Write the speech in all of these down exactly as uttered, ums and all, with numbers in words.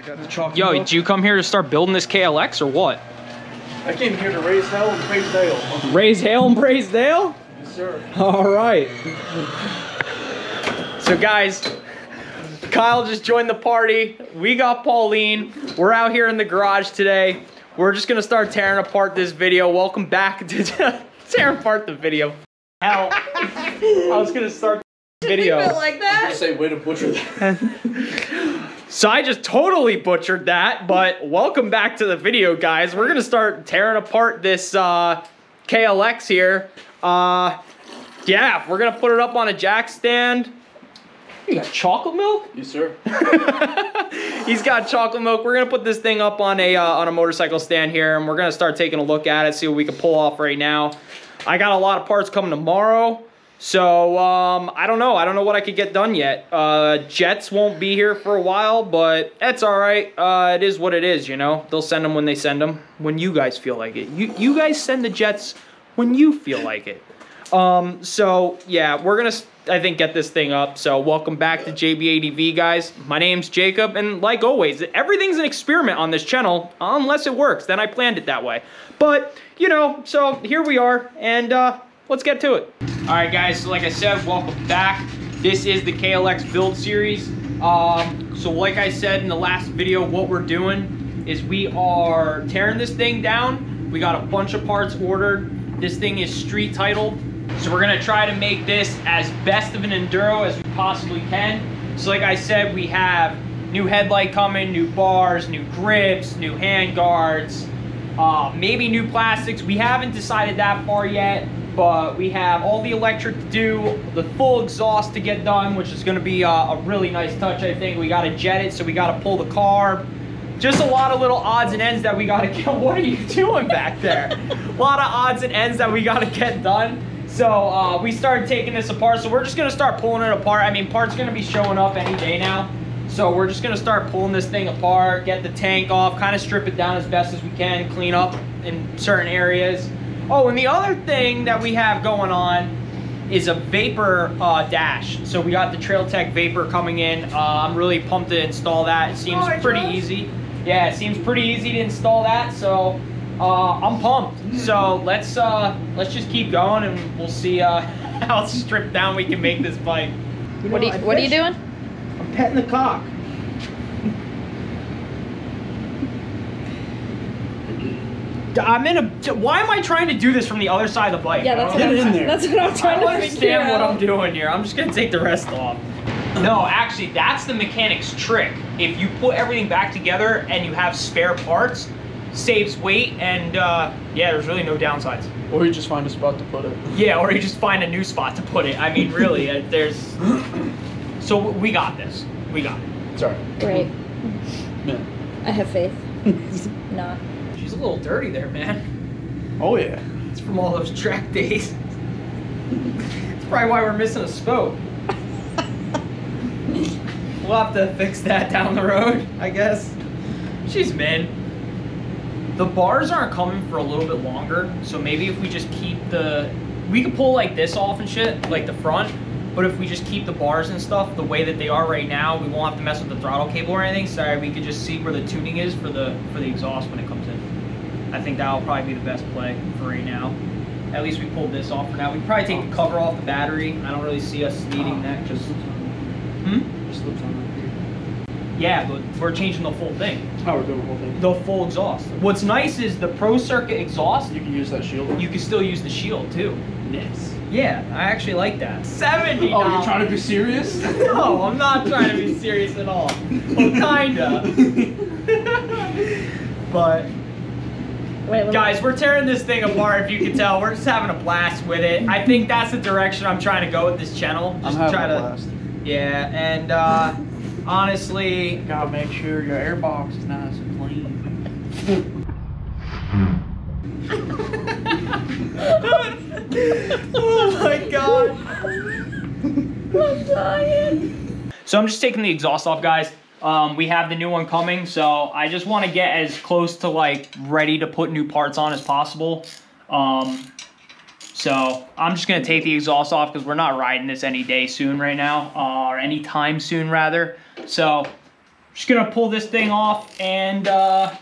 I got the chocolate. Yo, did you come here to start building this K L X or what? I came here to raise hell and praise Dale. Raise hell and praise Dale? Yes, sir. All right. So guys, Kyle just joined the party. We got Pauline. We're out here in the garage today. We're just gonna start tearing apart this video. Welcome back to tearing apart the video. Hell, I was gonna start the video. Did you feel like that? I was gonna say, way to butcher that. So I just totally butchered that, but welcome back to the video, guys. We're gonna start tearing apart this uh, K L X here. Uh, yeah, we're gonna put it up on a jack stand. You got chocolate milk? Yes, sir. He's got chocolate milk. We're gonna put this thing up on a uh, on a motorcycle stand here, and we're gonna start taking a look at it, see what we can pull off right now. I got a lot of parts coming tomorrow, so um, I don't know. I don't know what I could get done yet. Uh, Jets won't be here for a while, but that's all right. Uh, it is what it is, you know. They'll send them when they send them, when you guys feel like it. You you guys send the Jets when you feel like it. Um, so yeah, we're gonna, I think, get this thing up. So welcome back to J B A D V, guys. My name's Jacob, and like always, everything's an experiment on this channel, unless it works, then I planned it that way. But, you know, so here we are, and uh, let's get to it. All right, guys, so like I said, welcome back. This is the K L X build series. Um, so like I said in the last video, what we're doing is we are tearing this thing down. We got a bunch of parts ordered. This thing is street titled. So we're gonna try to make this as best of an Enduro as we possibly can. So like I said, we have new headlight coming, new bars, new grips, new handguards, uh, maybe new plastics. We haven't decided that far yet, but we have all the electric to do, the full exhaust to get done, which is gonna be a, a really nice touch, I think. We gotta jet it, so we gotta pull the carb. Just a lot of little odds and ends that we gotta get. What are you doing back there? A lot of odds and ends that we gotta get done. So uh, we started taking this apart, so we're just gonna start pulling it apart. I mean, parts gonna be showing up any day now. So we're just gonna start pulling this thing apart, get the tank off, kind of strip it down as best as we can, clean up in certain areas. Oh, and the other thing that we have going on is a vapor uh, dash. So we got the Trail Tech vapor coming in. Uh, I'm really pumped to install that. It seems oh, pretty trust. easy. Yeah, it seems pretty easy to install that, so. Uh, I'm pumped, so let's uh, let's just keep going, and we'll see uh, how stripped down we can make this bike. You know, what are you, what are you doing? I'm petting the cock. I'm in a. Why am I trying to do this from the other side of the bike? Yeah, that's what, get I'm, in there. That's what I'm trying I to understand figure out. What I'm doing here. I'm just gonna take the rest off. No, actually, that's the mechanic's trick. If you put everything back together and you have spare parts. Saves weight, and uh, yeah, there's really no downsides. Or you just find a spot to put it. Yeah, or you just find a new spot to put it. I mean, really, uh, there's. So we got this. We got it. Sorry. Great. Man. I have faith. Not. She's a little dirty there, man. Oh yeah. It's from all those track days. That's probably why we're missing a spoke. We'll have to fix that down the road, I guess. She's men. The bars aren't coming for a little bit longer, so maybe if we just keep the... We could pull like this off and shit, like the front, but if we just keep the bars and stuff the way that they are right now, we won't have to mess with the throttle cable or anything, so we could just see where the tuning is for the for the exhaust when it comes in. I think that'll probably be the best play for right now. At least we pulled this off for now. We'd probably take the cover off the battery. I don't really see us needing that, just... Hmm? Just slips on right here. Yeah, but we're changing the full thing. Oh, we're doing the whole thing. The full exhaust. What's nice is the Pro Circuit exhaust. You can use that shield. You can still use the shield too. Nice. Yeah, I actually like that. seventy dollars. Oh, you're trying to be serious? No, I'm not trying to be serious at all. Well, kinda. But, wait, guys, we're tearing this thing apart. If you can tell, we're just having a blast with it. I think that's the direction I'm trying to go with this channel. Just I'm having try to, a blast. Yeah, and. Uh, Honestly, you gotta make sure your airbox is nice and clean. Oh my god! I'm dying. So I'm just taking the exhaust off, guys. Um, we have the new one coming, so I just want to get as close to like ready to put new parts on as possible. Um, So I'm just gonna take the exhaust off because we're not riding this any day soon right now, uh, or any time soon rather. So just gonna pull this thing off and uh,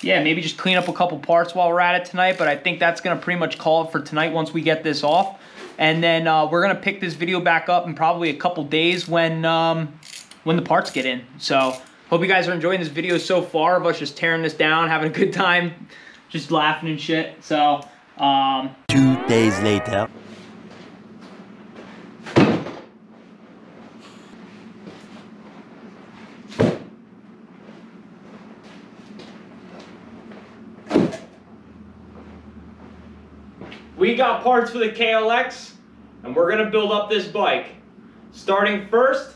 yeah, maybe just clean up a couple parts while we're at it tonight, but I think that's gonna pretty much call it for tonight once we get this off. And then uh, we're gonna pick this video back up in probably a couple days when, um, when the parts get in. So hope you guys are enjoying this video so far of us just tearing this down, having a good time, just laughing and shit. So, um, two days later. We got parts for the K L X, and we're gonna build up this bike. Starting first,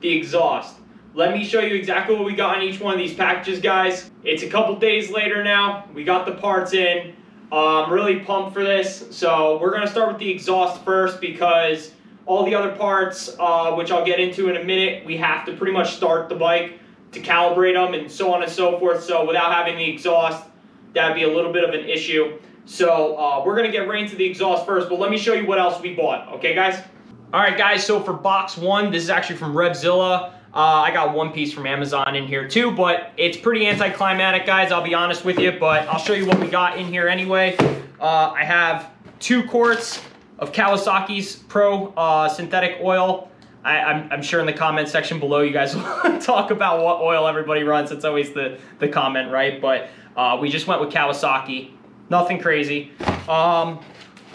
the exhaust. Let me show you exactly what we got on each one of these packages, guys. It's a couple days later now. We got the parts in. Uh, I'm really pumped for this. So we're gonna start with the exhaust first, because all the other parts, uh, which I'll get into in a minute, we have to pretty much start the bike to calibrate them and so on and so forth. So without having the exhaust, that'd be a little bit of an issue. So uh, we're gonna get right into the exhaust first, but let me show you what else we bought, okay guys? All right guys, so for box one, this is actually from Revzilla. Uh, I got one piece from Amazon in here too, but it's pretty anticlimactic, guys, I'll be honest with you, but I'll show you what we got in here anyway. Uh, I have two quarts of Kawasaki's Pro uh, synthetic oil. I, I'm, I'm sure in the comment section below you guys will talk about what oil everybody runs. It's always the, the comment, right? But uh, we just went with Kawasaki. Nothing crazy. Um,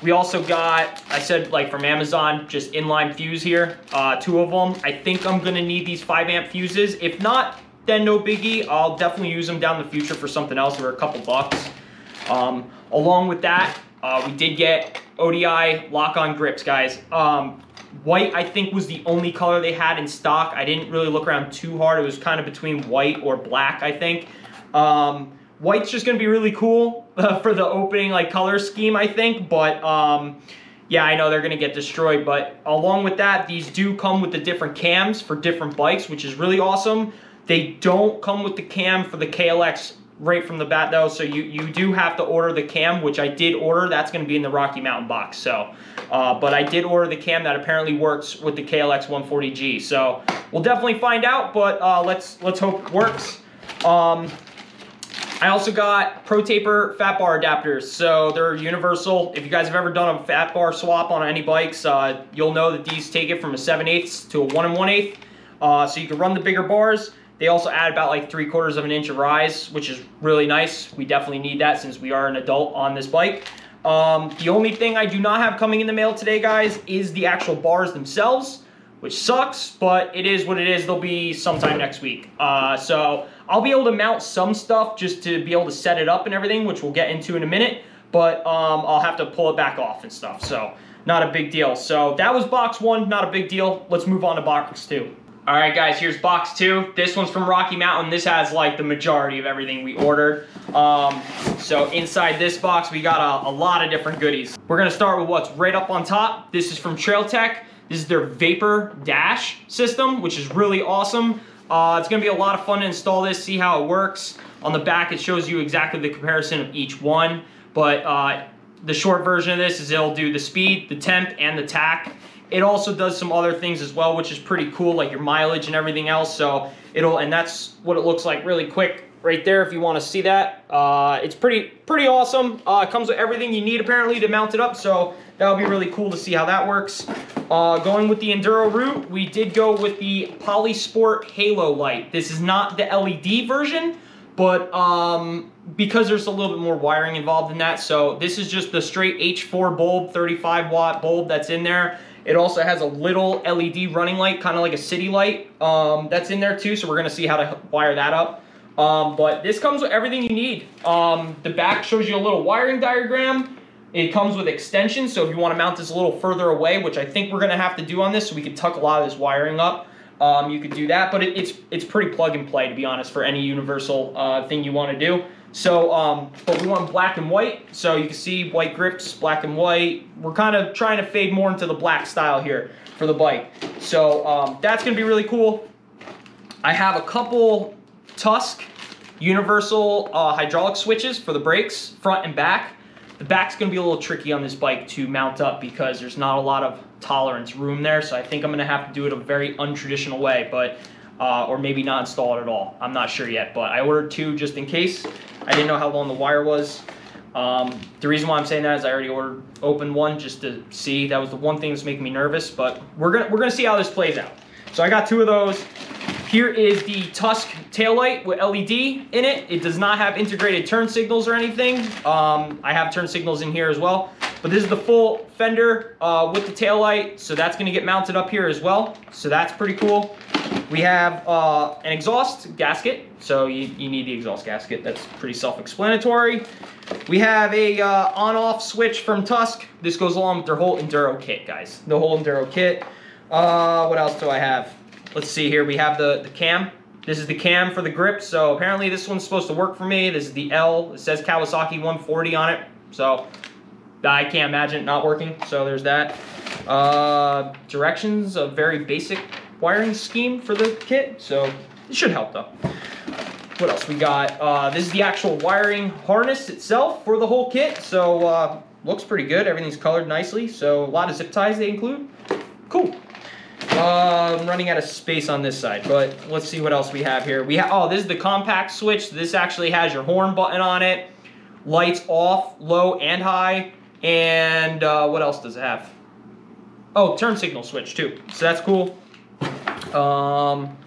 we also got, I said like from Amazon, just inline fuse here, uh, two of them. I think I'm gonna need these five amp fuses. If not, then no biggie. I'll definitely use them down in the future for something else or a couple bucks. Um, along with that, uh, we did get O D I lock-on grips, guys. Um, white, I think, was the only color they had in stock. I didn't really look around too hard. It was kind of between white or black, I think. Um, White's just gonna be really cool uh, for the opening like color scheme, I think, but um, yeah, I know they're gonna get destroyed, but along with that, these do come with the different cams for different bikes, which is really awesome. They don't come with the cam for the K L X right from the bat though, so you, you do have to order the cam, which I did order. That's gonna be in the Rocky Mountain box, so. Uh, but I did order the cam that apparently works with the K L X one forty G, so we'll definitely find out, but uh, let's, let's hope it works. Um, I also got Pro Taper fat bar adapters, so they're universal. If you guys have ever done a fat bar swap on any bikes, uh, you'll know that these take it from a seven eighths to a one and one eighth, uh, so you can run the bigger bars. They also add about like three quarters of an inch of rise, which is really nice. We definitely need that since we are an adult on this bike. Um, the only thing I do not have coming in the mail today, guys, is the actual bars themselves, which sucks, but it is what it is. They'll be sometime next week. Uh, so I'll be able to mount some stuff just to be able to set it up and everything, which we'll get into in a minute, but um, I'll have to pull it back off and stuff. So not a big deal. So that was box one, not a big deal. Let's move on to box two. All right, guys, here's box two. This one's from Rocky Mountain. This has like the majority of everything we ordered. Um, so inside this box, we got a, a lot of different goodies. We're gonna start with what's right up on top. This is from Trail Tech. This is their Vapor Dash system, which is really awesome. Uh, it's gonna be a lot of fun to install this, see how it works. On the back, it shows you exactly the comparison of each one, but uh, the short version of this is it'll do the speed, the temp, and the tack. It also does some other things as well, which is pretty cool, like your mileage and everything else. So it'll, and that's what it looks like really quick right there if you wanna see that. Uh, it's pretty, pretty awesome. Uh, it comes with everything you need apparently to mount it up, so that'll be really cool to see how that works. Uh, going with the Enduro route, we did go with the Polysport Halo light. This is not the L E D version, but um, because there's a little bit more wiring involved in that, so this is just the straight H four bulb, thirty-five watt bulb that's in there. It also has a little L E D running light, kind of like a city light, um, that's in there too, so we're gonna see how to wire that up. Um, but this comes with everything you need. Um, the back shows you a little wiring diagram. It comes with extensions, so if you want to mount this a little further away, which I think we're going to have to do on this, so we could tuck a lot of this wiring up, um, you could do that. But it, it's it's pretty plug and play, to be honest, for any universal uh, thing you want to do. So, um, but we want black and white, so you can see white grips, black and white. We're kind of trying to fade more into the black style here for the bike. So um, that's going to be really cool. I have a couple Tusk universal uh, hydraulic switches for the brakes, front and back. The back's gonna be a little tricky on this bike to mount up because there's not a lot of tolerance room there, so I think I'm gonna have to do it a very untraditional way, but uh, or maybe not install it at all. I'm not sure yet, but I ordered two just in case. I didn't know how long the wire was. Um, the reason why I'm saying that is I already ordered open one just to see. That was the one thing that's making me nervous, but we're gonna we're gonna see how this plays out. So I got two of those. Here is the Tusk taillight with L E D in it. It does not have integrated turn signals or anything. Um, I have turn signals in here as well. But this is the full fender uh, with the taillight, so that's gonna get mounted up here as well. So that's pretty cool. We have uh, an exhaust gasket, so you, you need the exhaust gasket. That's pretty self-explanatory. We have a uh, on-off switch from Tusk. This goes along with their whole Enduro kit, guys. The whole Enduro kit. Uh, what else do I have? Let's see here, we have the, the cam. This is the cam for the grip, so apparently this one's supposed to work for me. This is the L, it says Kawasaki one forty on it, so I can't imagine it not working, so there's that. Uh, directions, a very basic wiring scheme for the kit, so it should help though. What else we got? Uh, this is the actual wiring harness itself for the whole kit, so uh, looks pretty good, everything's colored nicely, so a lot of zip ties they include, cool. Uh, I'm running out of space on this side, but let's see what else we have here. We have, oh, this is the compact switch. This actually has your horn button on it, lights off, low and high, and uh, what else does it have? Oh, turn signal switch too, so that's cool. Um,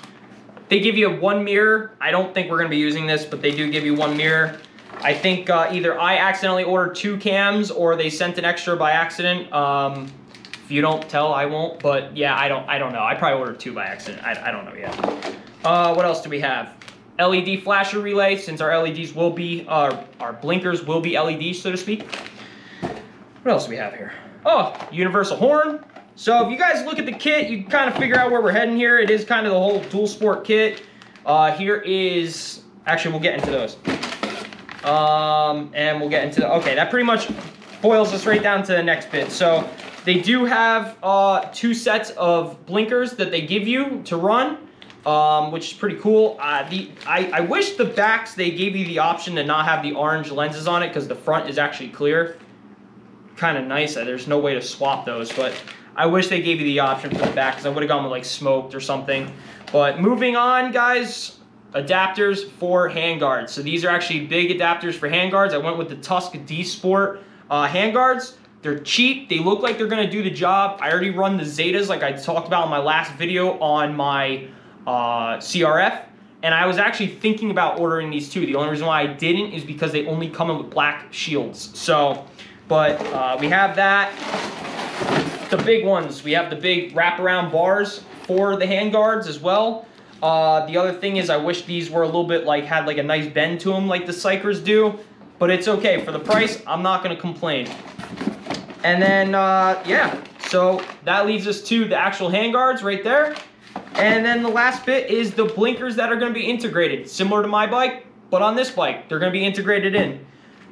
they give you one mirror. I don't think we're going to be using this, but they do give you one mirror. I think uh, either I accidentally ordered two cams or they sent an extra by accident. Um... If you don't tell, I won't, but yeah, I don't I don't know. I probably ordered two by accident. I, I don't know yet. Uh, what else do we have? L E D flasher relay, since our L E Ds will be, uh, our blinkers will be L E Ds, so to speak. What else do we have here? Oh, universal horn. So if you guys look at the kit, you can kind of figure out where we're heading here. It is kind of the whole dual sport kit. Uh, here is, actually we'll get into those. Um, and we'll get into, the, okay, that pretty much boils us right down to the next bit. So they do have uh, two sets of blinkers that they give you to run, um, which is pretty cool. Uh, the I, I wish the backs, they gave you the option to not have the orange lenses on it because the front is actually clear. Kind of nice. Uh, there's no way to swap those, but I wish they gave you the option for the back because I would have gone with like smoked or something. But moving on, guys, adapters for handguards. So these are actually big adapters for handguards. I went with the Tusk D-Sport uh, handguards. They're cheap, they look like they're gonna do the job. I already run the Zetas like I talked about in my last video on my uh, C R F, and I was actually thinking about ordering these two. The only reason why I didn't is because they only come in with black shields. So, but uh, we have that. The big ones, we have the big wraparound bars for the handguards as well. Uh, the other thing is I wish these were a little bit like, had like a nice bend to them like the Cycras do, but it's okay, for the price, I'm not gonna complain. And then, uh, yeah, so that leads us to the actual handguards right there. And then the last bit is the blinkers that are going to be integrated, similar to my bike, but on this bike, they're going to be integrated in.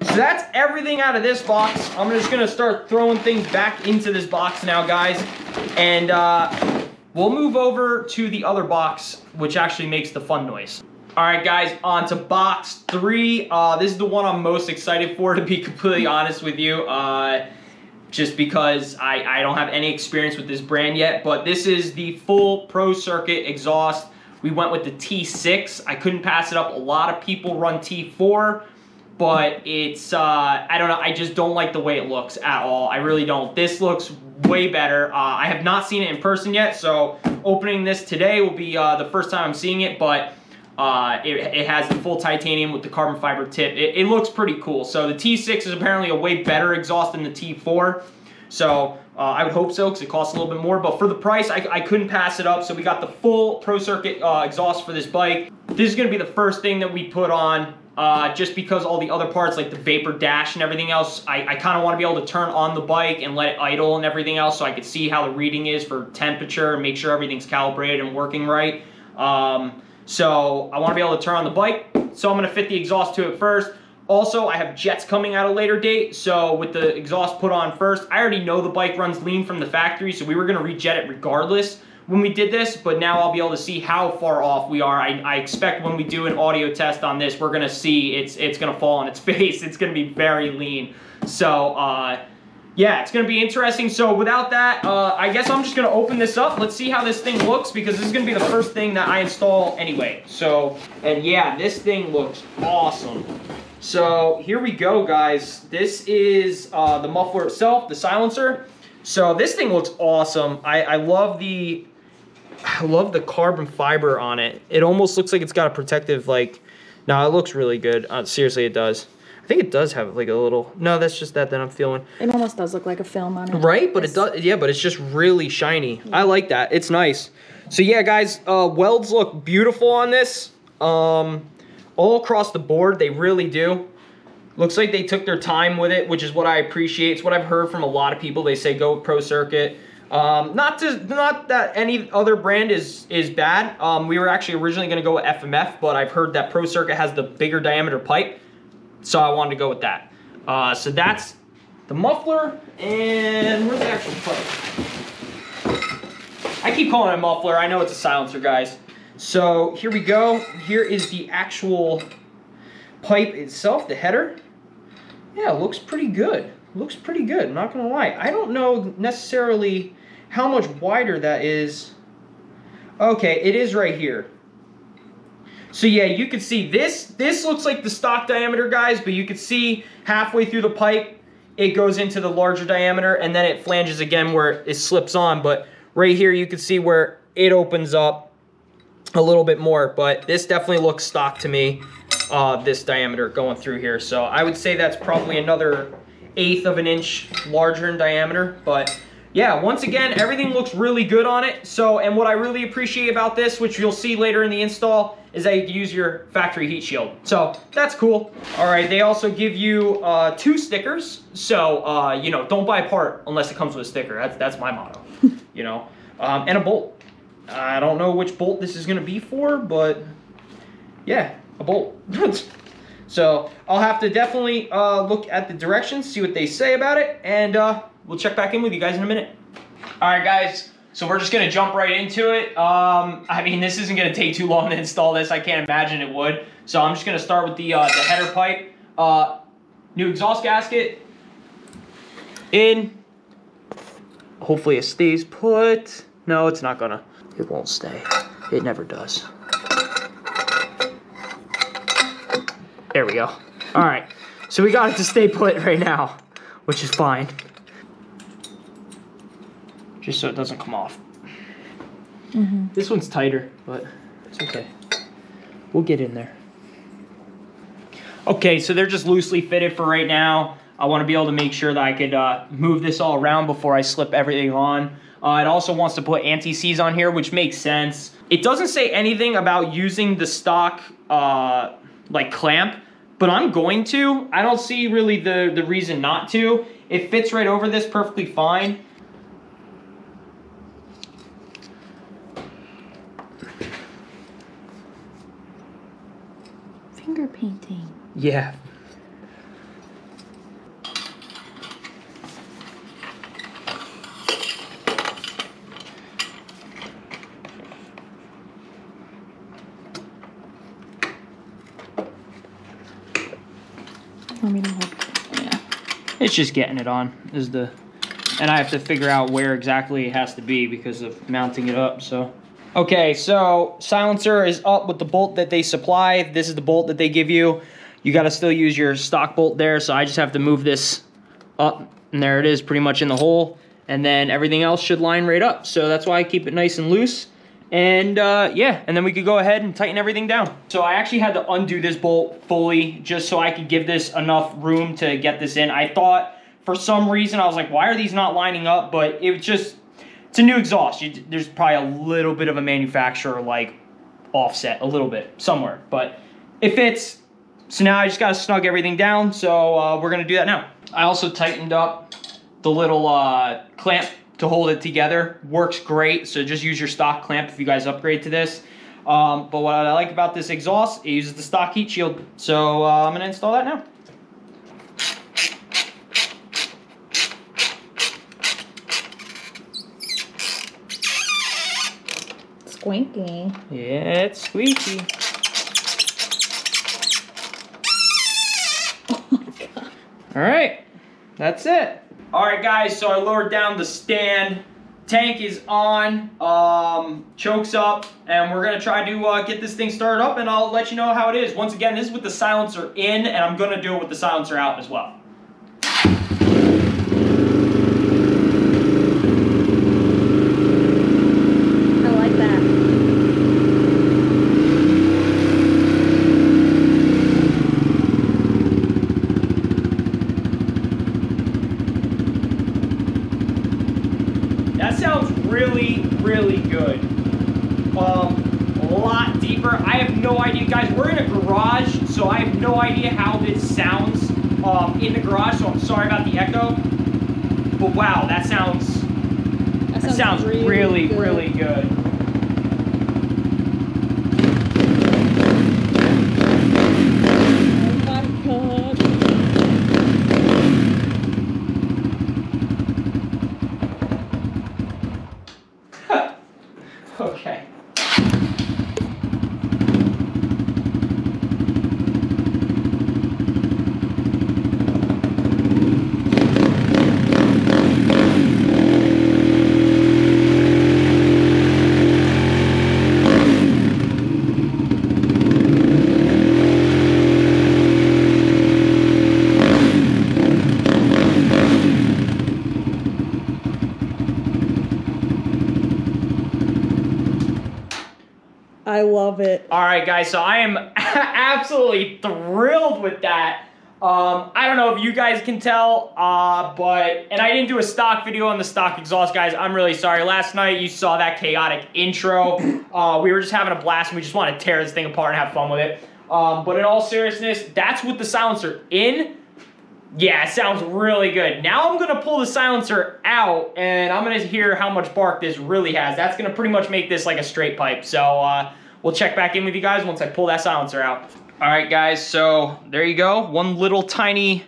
So that's everything out of this box. I'm just going to start throwing things back into this box now, guys. And uh, we'll move over to the other box, which actually makes the fun noise. All right, guys, on to box three. Uh, this is the one I'm most excited for, to be completely honest with you. Uh... just because I, I don't have any experience with this brand yet, but this is the full Pro Circuit exhaust. We went with the T six. I couldn't pass it up. A lot of people run T four, but it's, uh, I don't know, I just don't like the way it looks at all. I really don't. This looks way better. Uh, I have not seen it in person yet, so opening this today will be uh, the first time I'm seeing it, but uh, it, it has the full titanium with the carbon fiber tip. It, it looks pretty cool. So the T six is apparently a way better exhaust than the T four. So uh, I would hope so because it costs a little bit more. But for the price, I, I couldn't pass it up. So we got the full Pro Circuit uh, exhaust for this bike. This is going to be the first thing that we put on uh, just because all the other parts like the vapor dash and everything else, I, I kind of want to be able to turn on the bike and let it idle and everything else so I could see how the reading is for temperature and make sure everything's calibrated and working right. Um... So I want to be able to turn on the bike, so I'm going to fit the exhaust to it first. Also, I have jets coming at a later date, so with the exhaust put on first, I already know the bike runs lean from the factory, so we were going to rejet it regardless when we did this, but now I'll be able to see how far off we are. I, I expect when we do an audio test on this, we're going to see it's, it's going to fall on its face. It's going to be very lean. So uh, yeah, it's gonna be interesting. So without that, uh, I guess I'm just gonna open this up. Let's see how this thing looks, because this is gonna be the first thing that I install anyway. So, and yeah, this thing looks awesome. So here we go, guys. This is uh, the muffler itself, the silencer. So this thing looks awesome. I, I love the, I love the carbon fiber on it. It almost looks like it's got a protective, like, no, nah, it looks really good. Uh, seriously, it does. I think it does have like a little, no, that's just that that I'm feeling. It almost does look like a film on it. Right, but it does, yeah, but it's just really shiny. Yeah. I like that, it's nice. So yeah, guys, uh, welds look beautiful on this. Um, all across the board, they really do. Looks like they took their time with it, which is what I appreciate. It's what I've heard from a lot of people. They say go with Pro Circuit. Um, not to, not that any other brand is, is bad. Um, we were actually originally gonna go with F M F, but I've heard that Pro Circuit has the bigger diameter pipe. So I wanted to go with that. Uh, so that's the muffler, and where's the actual pipe? I keep calling it a muffler. I know it's a silencer, guys. So here we go. Here is the actual pipe itself, the header. Yeah, it looks pretty good. Looks pretty good, I'm not gonna lie. I don't know necessarily how much wider that is. Okay, it is right here. So yeah, you can see this, this looks like the stock diameter, guys, but you can see halfway through the pipe, it goes into the larger diameter, and then it flanges again where it slips on. But right here, you can see where it opens up a little bit more, but this definitely looks stock to me, uh, this diameter going through here. So I would say that's probably another eighth of an inch larger in diameter, but yeah, once again, everything looks really good on it. So, and what I really appreciate about this, which you'll see later in the install, is that you can use your factory heat shield. So that's cool. All right, they also give you uh, two stickers. So, uh, you know, don't buy a part unless it comes with a sticker. That's, that's my motto, you know, um, and a bolt. I don't know which bolt this is gonna be for, but yeah, a bolt. So I'll have to definitely uh, look at the directions, see what they say about it, and uh, we'll check back in with you guys in a minute. All right, guys. So we're just going to jump right into it. Um, I mean, this isn't going to take too long to install this. I can't imagine it would. So I'm just going to start with the, uh, the header pipe. Uh, new exhaust gasket. In. Hopefully it stays put. No, it's not going to. It won't stay. It never does. There we go. All right. So we got it to stay put right now, which is fine. Just so it doesn't come off. Mm-hmm. This one's tighter, but it's okay. We'll get in there. Okay, so they're just loosely fitted for right now. I want to be able to make sure that I could uh, move this all around before I slip everything on. Uh, it also wants to put anti-seize on here, which makes sense. It doesn't say anything about using the stock uh, like clamp, but I'm going to. I don't see really the, the reason not to. It fits right over this perfectly fine. Finger painting. Yeah. I mean, yeah. It's just getting it on is the, and I have to figure out where exactly it has to be because of mounting it up, so. Okay, so silencer is up with the bolt that they supply. This is the bolt that they give you. You gotta still use your stock bolt there, so I just have to move this up, and there it is, pretty much in the hole. And then everything else should line right up. So that's why I keep it nice and loose. And uh, yeah, and then we could go ahead and tighten everything down. So I actually had to undo this bolt fully just so I could give this enough room to get this in. I thought, for some reason, I was like, why are these not lining up? But it was just, it's a new exhaust. You, there's probably a little bit of a manufacturer like offset, a little bit somewhere, but it fits. So now I just gotta snug everything down. So uh, we're gonna do that now. I also tightened up the little uh, clamp to hold it together. Works great. So just use your stock clamp if you guys upgrade to this. Um, but what I like about this exhaust, it uses the stock heat shield. So uh, I'm gonna install that now. Squeaky. Yeah, it's squeaky. Oh my God. All right. That's it. All right, guys, so I lowered down the stand. Tank is on, um, choke's up, and we're gonna try to uh, get this thing started up, and I'll let you know how it is. Once again, this is with the silencer in, and I'm gonna do it with the silencer out as well. Wow, that sounds, that sounds, that sounds really, really good. Really good. Oh my God. Okay. I love it. All right, guys, so I am absolutely thrilled with that. Um, I don't know if you guys can tell, uh, but, and I didn't do a stock video on the stock exhaust, guys. I'm really sorry. Last night, you saw that chaotic intro. Uh, we were just having a blast, and we just want to tear this thing apart and have fun with it. Um, but in all seriousness, that's with the silencer in. Yeah, it sounds really good. Now I'm going to pull the silencer out, and I'm going to hear how much bark this really has. That's going to pretty much make this like a straight pipe, so... Uh, we'll check back in with you guys once I pull that silencer out. All right, guys, so there you go. One little tiny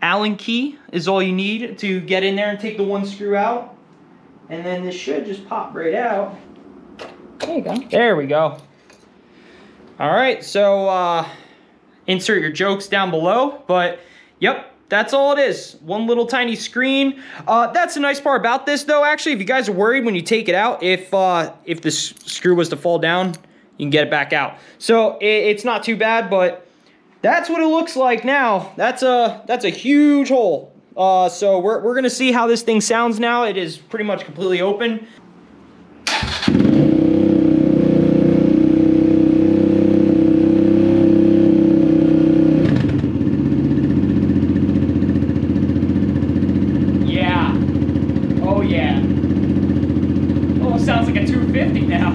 Allen key is all you need to get in there and take the one screw out. And then this should just pop right out. There you go. There we go. All right, so uh, insert your jokes down below. But, yep, that's all it is. One little tiny screen. Uh, that's the nice part about this, though, actually. If you guys are worried when you take it out, if, uh, if this screw was to fall down, you can get it back out. So it's not too bad, but that's what it looks like now. That's a, that's a huge hole. Uh, so we're, we're gonna see how this thing sounds now. It is pretty much completely open. Yeah. Oh yeah. Oh, it sounds like a two fifty now.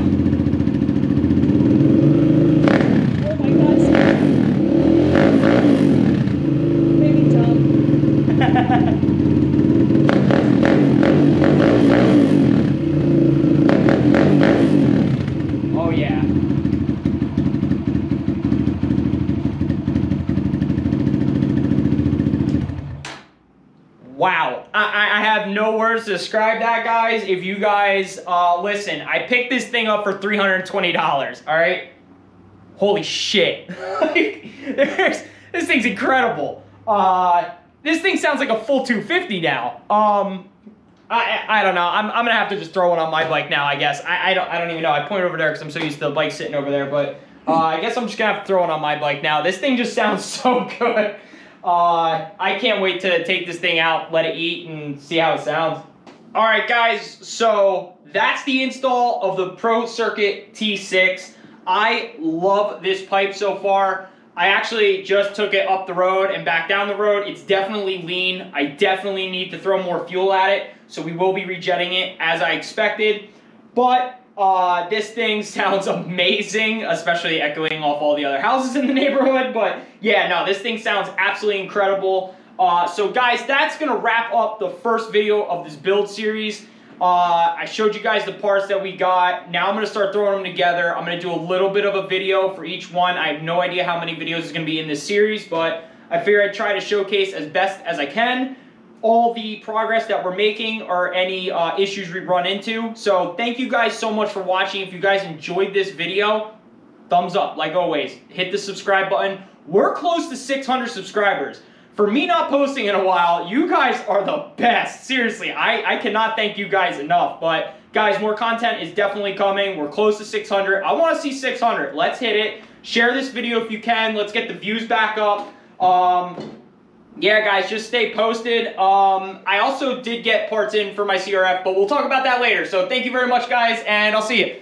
To describe that, guys. If you guys uh listen, I picked this thing up for three hundred twenty dollars. All right, holy shit. Like, there's, this thing's incredible. Uh this thing sounds like a full two fifty now. um I I don't know. I'm, I'm gonna have to just throw one on my bike now, I guess. I, I don't I don't even know. I pointed over there because I'm so used to the bike sitting over there, but uh I guess I'm just gonna have to throw one on my bike now. This thing just sounds so good. uh I can't wait to take this thing out, let it eat, and see how it sounds. All right, guys, so that's the install of the Pro Circuit T six. I love this pipe so far. I actually just took it up the road and back down the road. It's definitely lean. I definitely need to throw more fuel at it, so we will be rejetting it as I expected. But uh, this thing sounds amazing, especially echoing off all the other houses in the neighborhood. But yeah, no, this thing sounds absolutely incredible. Uh, so guys, that's going to wrap up the first video of this build series. Uh, I showed you guys the parts that we got. Now I'm going to start throwing them together. I'm going to do a little bit of a video for each one. I have no idea how many videos is going to be in this series, but I figure I'd try to showcase as best as I can all the progress that we're making or any uh, issues we run into. So thank you guys so much for watching. If you guys enjoyed this video, thumbs up, like always. Hit the subscribe button. We're close to six hundred subscribers. For me not posting in a while, you guys are the best. Seriously, I, I cannot thank you guys enough. But guys, more content is definitely coming. We're close to six hundred. I want to see six hundred. Let's hit it. Share this video if you can. Let's get the views back up. Um, yeah, guys, just stay posted. Um, I also did get parts in for my C R F, but we'll talk about that later. So thank you very much, guys, and I'll see you.